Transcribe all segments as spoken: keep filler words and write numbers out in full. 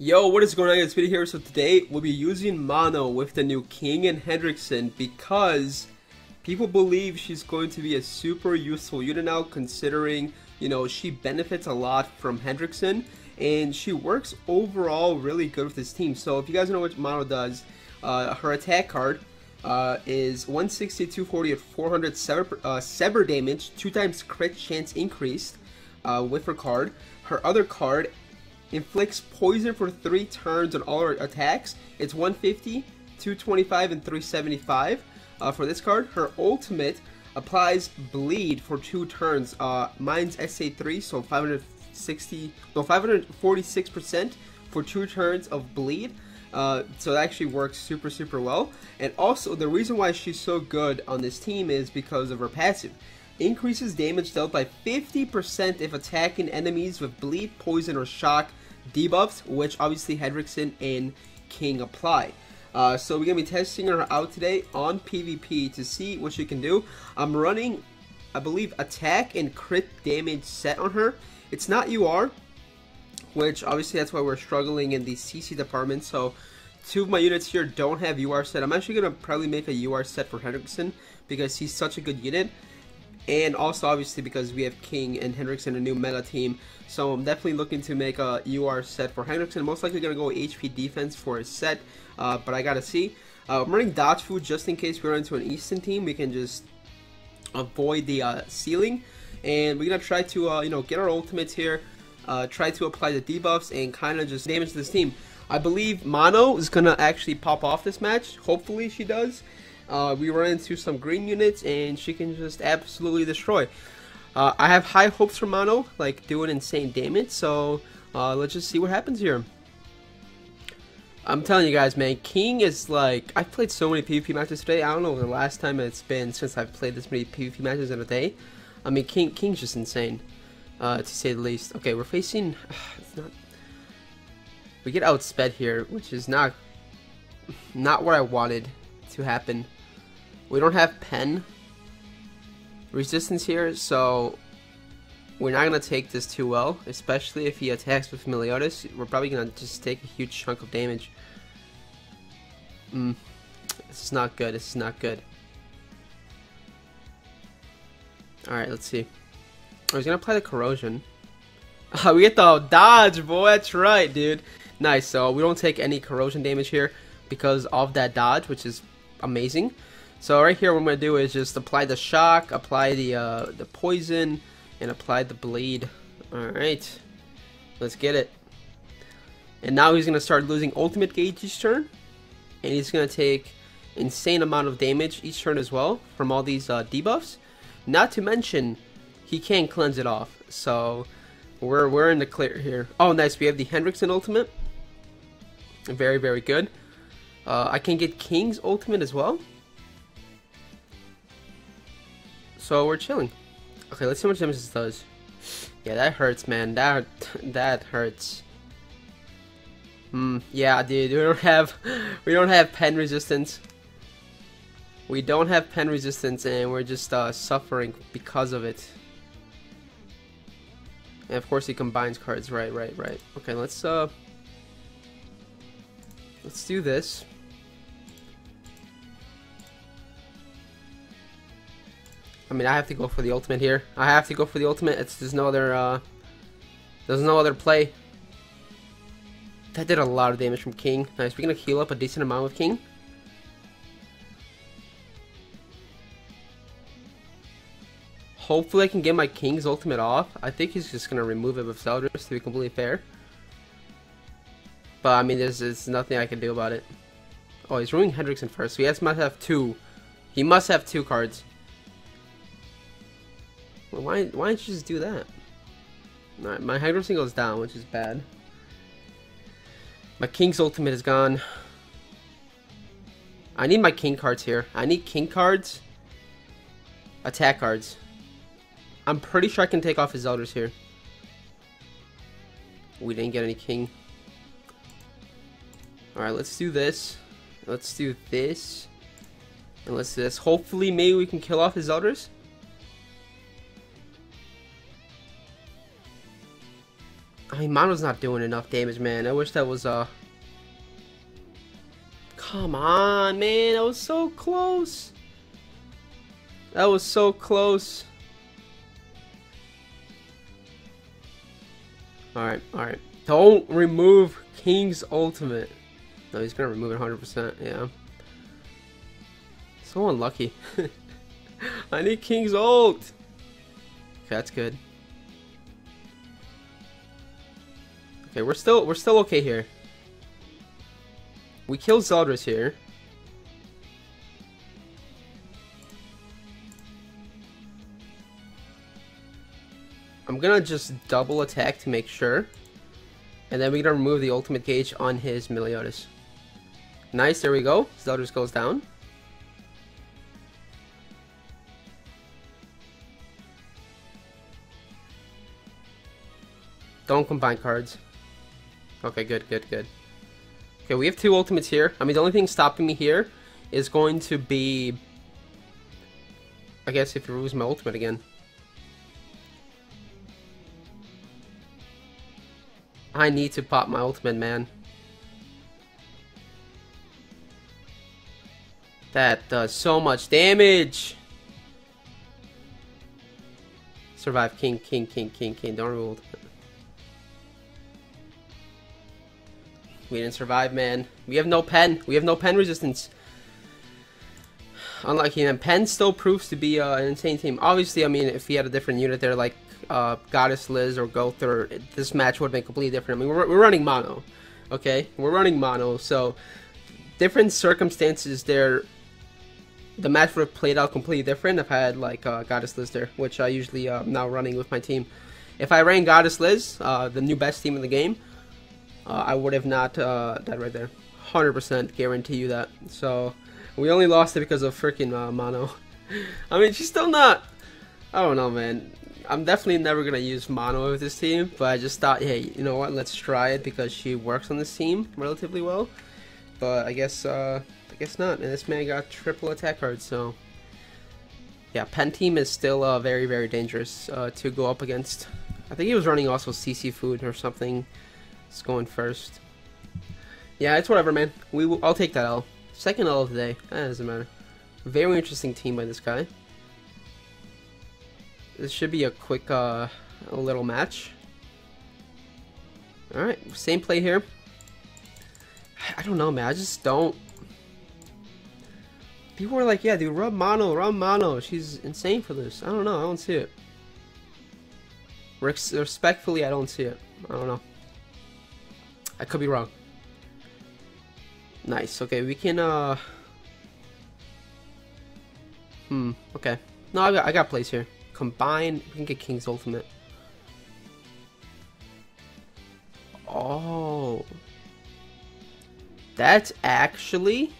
Yo, what is going on? It's Speedy here. So today we'll be using Mono with the new King and Hendrickson because people believe she's going to be a super useful unit now, considering, you know, she benefits a lot from Hendrickson and she works overall really good with this team. So if you guys don't know what Mono does, uh, her attack card uh, is one sixty, two forty at four hundred sever, uh, sever damage, two times crit chance increased uh, with her card. Her other card inflicts poison for three turns on all her attacks. It's one fifty, two twenty-five, and three seventy-five uh, for this card. Her ultimate applies bleed for two turns. Uh, mine's S A three, so five hundred sixty, no, five hundred forty-six percent for two turns of bleed. Uh, so that actually works super, super well. And also, the reason why she's so good on this team is because of her passive. Increases damage dealt by fifty percent if attacking enemies with bleed, poison, or shock debuffs, which obviously Hendrickson and King apply. Uh, so we're going to be testing her out today on PvP to see what she can do. I'm running, I believe, attack and crit damage set on her. It's not U R, which obviously that's why we're struggling in the C C department. So two of my units here don't have U R set. I'm actually going to probably make a U R set for Hendrickson because he's such a good unit. And also, obviously, because we have King and Hendrickson, a new meta team. So I'm definitely looking to make a U R set for Hendrickson. Most likely going to go H P defense for a set, uh, but I got to see. Uh, I'm running dodge food just in case we run into an Easton team. We can just avoid the uh, ceiling. And we're going to try to, uh, you know, get our ultimates here. Uh, try to apply the debuffs and kind of just damage this team. I believe Mono is going to actually pop off this match. Hopefully she does. Uh, we run into some green units and she can just absolutely destroy. Uh, I have high hopes for Mono, like doing insane damage, so uh, let's just see what happens here. I'm telling you guys, man, King is like, I've played so many PvP matches today. I don't know the last time it's been since I've played this many PvP matches in a day. I mean, King King's just insane, uh, to say the least. Okay, we're facing, uh, it's not, we get outsped here, which is not, not what I wanted to happen. We don't have pen resistance here, so we're not going to take this too well, especially if he attacks with Meliodas. We're probably going to just take a huge chunk of damage. Mm. This is not good. This is not good. Alright, let's see. I was going to apply the corrosion. We get the dodge, boy. That's right, dude. Nice. So we don't take any corrosion damage here because of that dodge, which is amazing. So right here what I'm going to do is just apply the shock, apply the uh, the poison, and apply the bleed. Alright, let's get it. And now he's going to start losing ultimate gauge each turn, and he's going to take insane amount of damage each turn as well from all these uh, debuffs. Not to mention, he can cleanse it off, so we're, we're in the clear here. Oh nice, we have the Hendrickson ultimate. Very, very good. Uh, I can get King's ultimate as well. So we're chilling. Okay, let's see how much damage this does. Yeah, that hurts, man. That that hurts. Hmm. Yeah, dude. We don't have we don't have pen resistance. We don't have pen resistance, and we're just uh, suffering because of it. And of course, he combines cards. Right, right, right. Okay, let's uh, let's do this. I mean, I have to go for the ultimate here. I have to go for the ultimate. It's, there's no other, uh, there's no other play. That did a lot of damage from King. Nice, we're gonna heal up a decent amount with King. Hopefully I can get my King's ultimate off. I think he's just gonna remove it with Zeldris, to be completely fair. But I mean, there's, there's nothing I can do about it. Oh, he's ruining Hendrickson first, so he has, must have two. He must have two cards. Well, why, why didn't you just do that? Alright, my Hendrickson goes down, which is bad. My King's ultimate is gone. I need my King cards here. I need King cards. Attack cards. I'm pretty sure I can take off his elders here. We didn't get any King. Alright, let's do this. Let's do this. And let's do this. Hopefully, maybe we can kill off his elders. I mean, Mono's not doing enough damage, man. I wish that was, uh... Come on, man. That was so close. That was so close. Alright, alright. Don't remove King's ultimate. No, he's gonna remove it one hundred percent, yeah. So unlucky. I need King's ult. Okay, that's good. Okay, we're still we're still okay here. We kill Zeldris here. I'm gonna just double attack to make sure, and then we're gonna remove the ultimate gauge on his Meliodas. Nice, there we go. Zeldris goes down. Don't combine cards. Okay, good, good, good. Okay, we have two ultimates here. I mean, the only thing stopping me here is going to be... I guess if you lose my ultimate again. I need to pop my ultimate, man. That does so much damage! Survive, King, King, King, King, King. Don't remove ultimate. We didn't survive, man. We have no pen. We have no pen resistance. Unlucky, man. Pen still proves to be uh, an insane team. Obviously, I mean, if he had a different unit there, like uh, Goddess Liz or Gowther, this match would have been completely different. I mean, we're, we're running mono, okay? We're running mono, so different circumstances there. The match would have played out completely different if I had, like, uh, Goddess Liz there, which I usually uh, am now running with my team. If I ran Goddess Liz, uh, the new best team in the game, Uh, I would have not uh, died right there. one hundred percent guarantee you that. So, we only lost it because of freaking uh, Mono. I mean, she's still not... I don't know, man. I'm definitely never going to use Mono with this team. But I just thought, hey, you know what? Let's try it because she works on this team relatively well. But I guess uh, I guess not. And this man got triple attack cards, so... Yeah, Pen team is still uh, very, very dangerous uh, to go up against. I think he was running also C C Food or something. It's going first. Yeah, it's whatever, man. We will, I'll take that L. Second L of the day. That doesn't matter. Very interesting team by this guy. This should be a quick uh, little match. Alright, same play here. I don't know, man. I just don't... People were like, yeah, dude, rub Mono, rub Mono. She's insane for this. I don't know. I don't see it. Res- respectfully, I don't see it. I don't know. I could be wrong. Nice. Okay, we can, uh... Hmm, okay. No, I got, I got plays here. Combine. We can get King's ultimate. Oh. That's actually...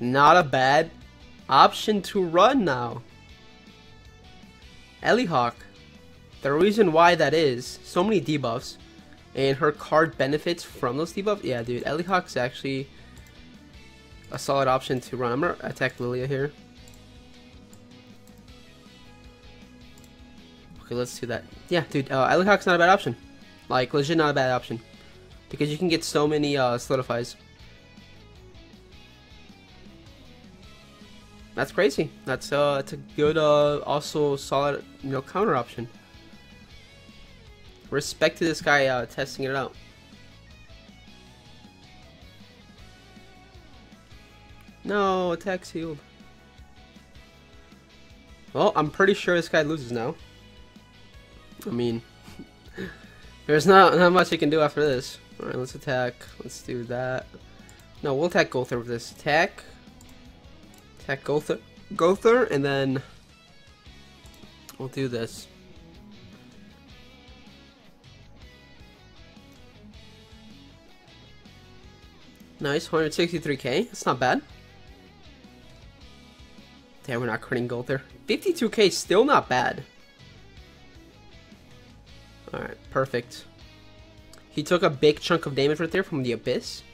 not a bad option to run now. Elihawk. The reason why that is, so many debuffs. And her card benefits from those debuffs. Yeah, dude, Elihawk's actually a solid option to run. I'm gonna attack Lilia here. Okay, let's do that. Yeah, dude, uh, Elihawk's not a bad option. Like, legit not a bad option. Because you can get so many uh, solidifies. That's crazy. That's, uh, that's a good, uh, also solid, you know, counter option. Respect to this guy uh, testing it out. No, attack's healed. Well, I'm pretty sure this guy loses now. I mean, there's not, not much he can do after this. Alright, let's attack. Let's do that. No, we'll attack Gowther with this. Attack. Attack Gowther, Gowther, and then we'll do this. Nice, one hundred sixty-three K. That's not bad. Damn, we're not critting Gowther. fifty-two K, still not bad. Alright, perfect. He took a big chunk of damage right there from the Abyss.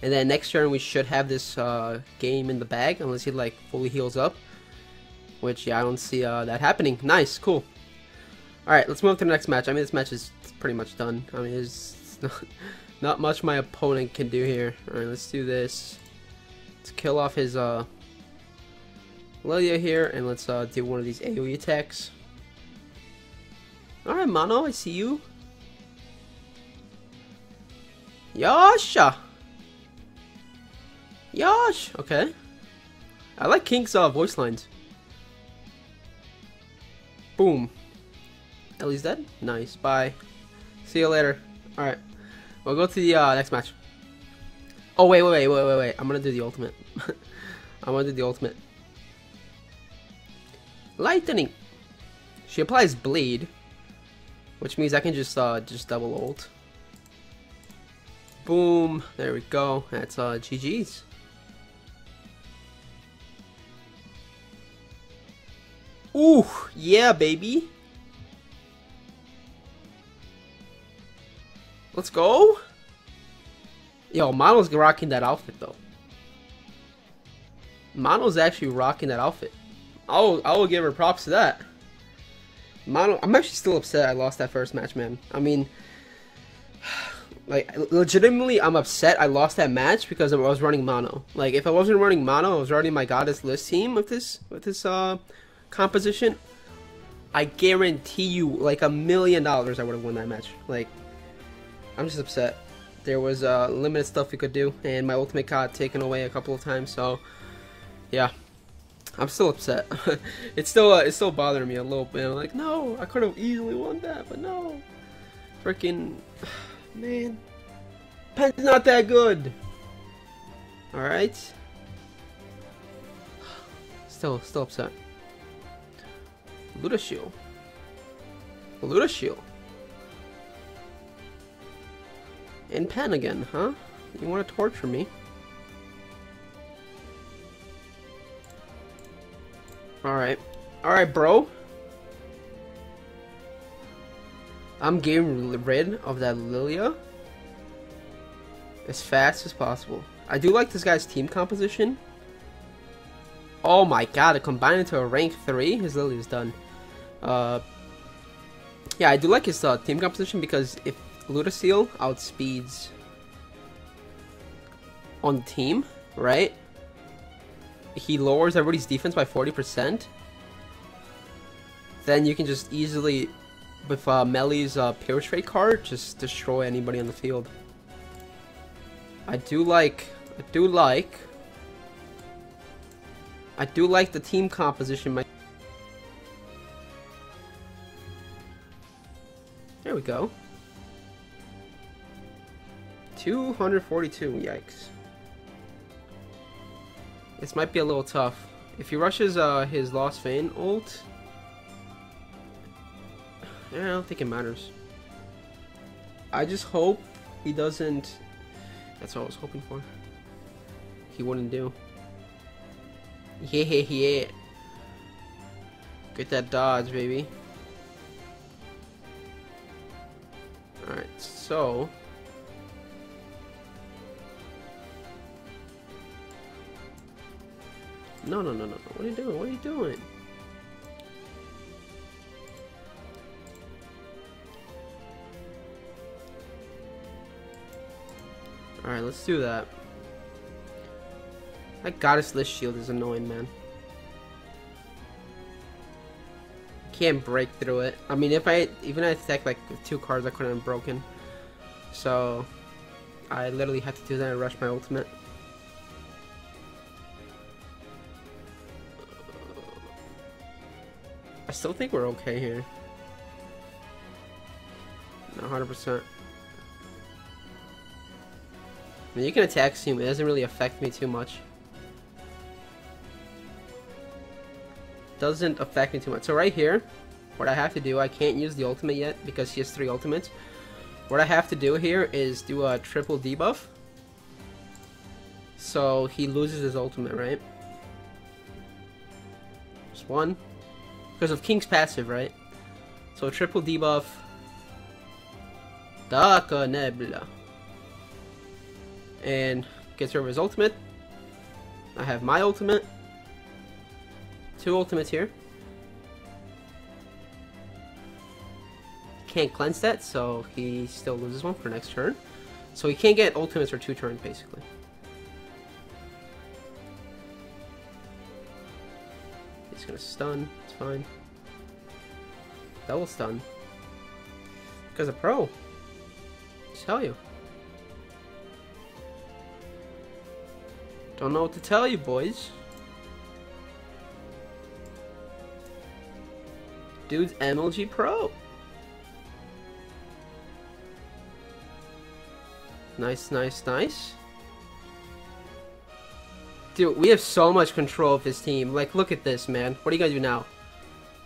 And then next turn we should have this uh, game in the bag, unless he like fully heals up. Which, yeah, I don't see uh, that happening. Nice, cool. Alright, let's move to the next match. I mean, this match is pretty much done. I mean, there's not, not much my opponent can do here. Alright, let's do this. Let's kill off his uh, Lilia here, and let's uh, do one of these AoE attacks. Alright, Mono, I see you. Yasha! Yosh! Okay. I like King's uh, voice lines. Boom. Ellie's dead? Nice. Bye. See you later. Alright. We'll go to the uh, next match. Oh, wait, wait, wait, wait, wait, wait. I'm gonna do the ultimate. I'm gonna do the ultimate. Lightning! She applies bleed, which means I can just uh, just double ult. Boom. There we go. That's uh, G G's. Ooh, yeah, baby. Let's go. Yo, Mono's rocking that outfit, though. Mono's actually rocking that outfit. I'll, I will give her props to that. Mono, I'm actually still upset I lost that first match, man. I mean, like, legitimately, I'm upset I lost that match because I was running Mono. Like, if I wasn't running Mono, I was running my Goddess Liz team with this, with this, uh... composition, I guarantee you like a million dollars I would have won that match. Like, I'm just upset. There was uh, limited stuff we could do, and my ultimate got taken away a couple of times, so yeah, I'm still upset. It's still uh, it's still bothering me a little bit. I'm like, no, I could have easily won that, but no, freaking man, pen's not that good. All right, still still upset. Ludociel. Ludociel. And pen again, huh? You want to torture me? Alright. Alright, bro. I'm getting rid of that Lilia as fast as possible. I do like this guy's team composition. Oh my god, it combined into a rank three? His Lilia's done. Uh, yeah, I do like his uh, team composition because if Ludociel outspeeds on the team, right? He lowers everybody's defense by forty percent. Then you can just easily, with uh, Melly's uh, Pure Trade card, just destroy anybody on the field. I do like, I do like, I do like the team composition. My there we go. two forty-two, yikes. This might be a little tough. If he rushes uh, his Lostvayne ult, I don't think it matters. I just hope he doesn't... That's what I was hoping for. He wouldn't do. Yeah, yeah. Get that dodge, baby. Alright, so... No, no, no, no. What are you doing? What are you doing? Alright, let's do that. That Goddess Liz shield is annoying, man. Can't break through it. I mean, if I even I attacked like two cards, I couldn't have broken. So I literally had to do that and rush my ultimate. I still think we're okay here. Not one hundred percent. I mean, you can attack him. It doesn't really affect me too much. Doesn't affect me too much. So right here, what I have to do, I can't use the ultimate yet because he has three ultimates. What I have to do here is do a triple debuff. So he loses his ultimate, right? Just one. Because of King's passive, right? So triple debuff. Daka Nebula. And gets rid of his ultimate. I have my ultimate. Two ultimates here. can't cleanse that, so he still loses one for next turn. So he can't get ultimates for two turns, basically. He's gonna stun, it's fine. Double stun. Because of pro. I tell you. Don't know what to tell you, boys. Dude's M L G Pro. Nice, nice, nice. Dude, we have so much control of this team. Like, look at this, man. What are you gonna do now?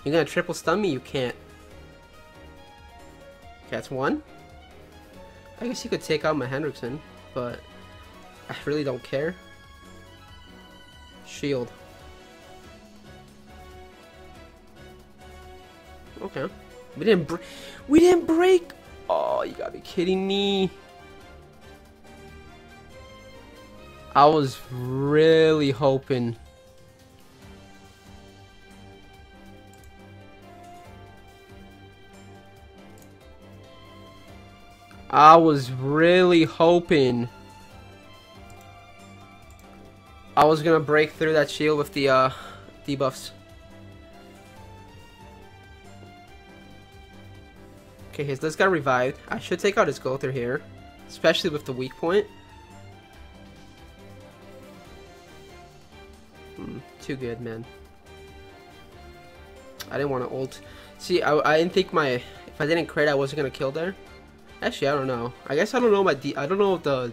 You're gonna triple stun me? You can't. Okay, that's one. I guess you could take out my Hendrickson, but I really don't care. Shield. Okay. We didn't break. We didn't break. Oh, you gotta be kidding me. I was really hoping. I was really hoping I was gonna break through that shield with the uh, debuffs. Okay, his Liz got revived. I should take out his Gowther here, especially with the weak point. Mm, too good, man. I didn't want to ult. See, I, I didn't think my if I didn't crit, I wasn't gonna kill there. Actually, I don't know. I guess I don't know my D. I don't know the.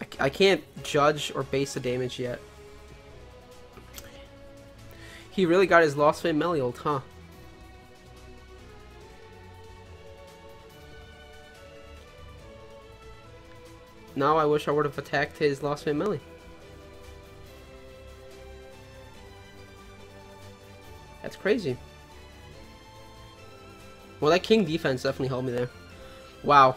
I, I can't judge or base the damage yet. He really got his Lostvayne melee ult, huh? Now I wish I would have attacked his Lostvayne melee. That's crazy. Well, that King defense definitely held me there. Wow.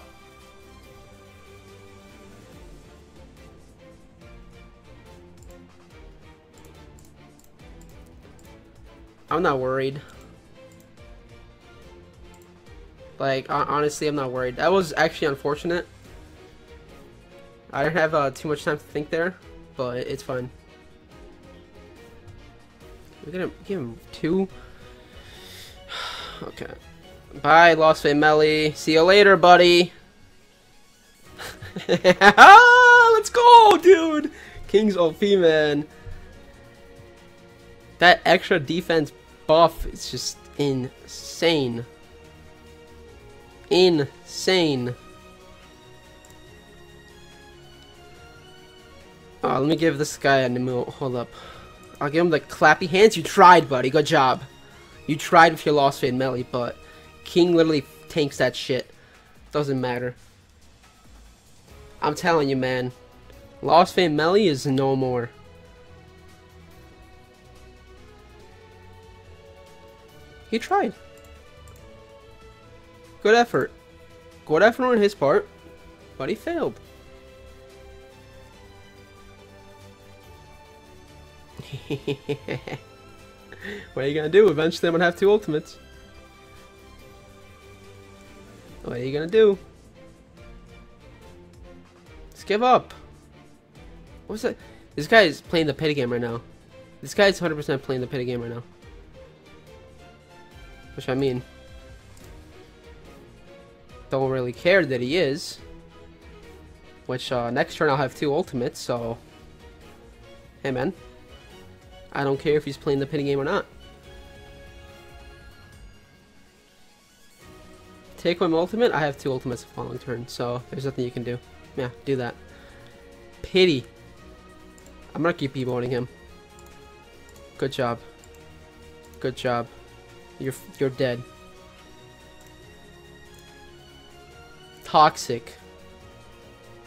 I'm not worried. Like, honestly, I'm not worried. That was actually unfortunate. I didn't have uh, too much time to think there, but it's fine. We're gonna give him two. Okay. Bye, Lostvayne melee. See you later, buddy. Ah, let's go, dude. King's O P, man. That extra defense buff is just insane. Insane. Oh, let me give this guy a Nemo. Hold up. I'll give him the clappy hands. You tried, buddy. Good job. You tried with your Lostvayne melee, but King literally tanks that shit. Doesn't matter. I'm telling you, man. Lostvayne melee is no more. He tried. Good effort. Good effort on his part, but he failed. What are you gonna do? Eventually I'm gonna have two ultimates. What are you gonna do? Just give up. What's that? This guy is playing the petty game right now. This guy is one hundred percent playing the petty game right now. Which I mean, don't really care that he is. Which uh, next turn I'll have two ultimates, so hey man. I don't care if he's playing the pity game or not. Take my ultimate. I have two ultimates the following turn, so there's nothing you can do. Yeah, do that. Pity. I'm gonna keep emoting him. Good job. Good job. You're you're dead. Toxic.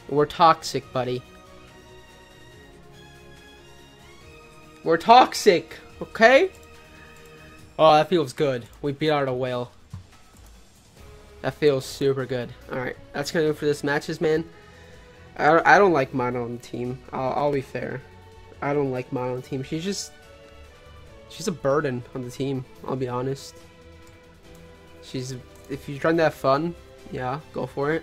We're toxic, buddy. We're toxic, okay? Oh, that feels good. We beat out a whale. That feels super good. Alright, that's gonna do it for this matches, man. I, I don't like Mono on the team. I'll, I'll be fair. I don't like Mono on the team. She's just... She's a burden on the team, I'll be honest. She's if you're trying to have fun, yeah, go for it.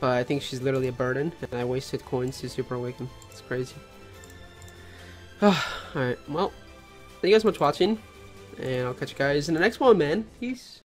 But I think she's literally a burden, and I wasted coins to super awaken. It's crazy. Alright, well, thank you guys so much for watching, and I'll catch you guys in the next one, man. Peace.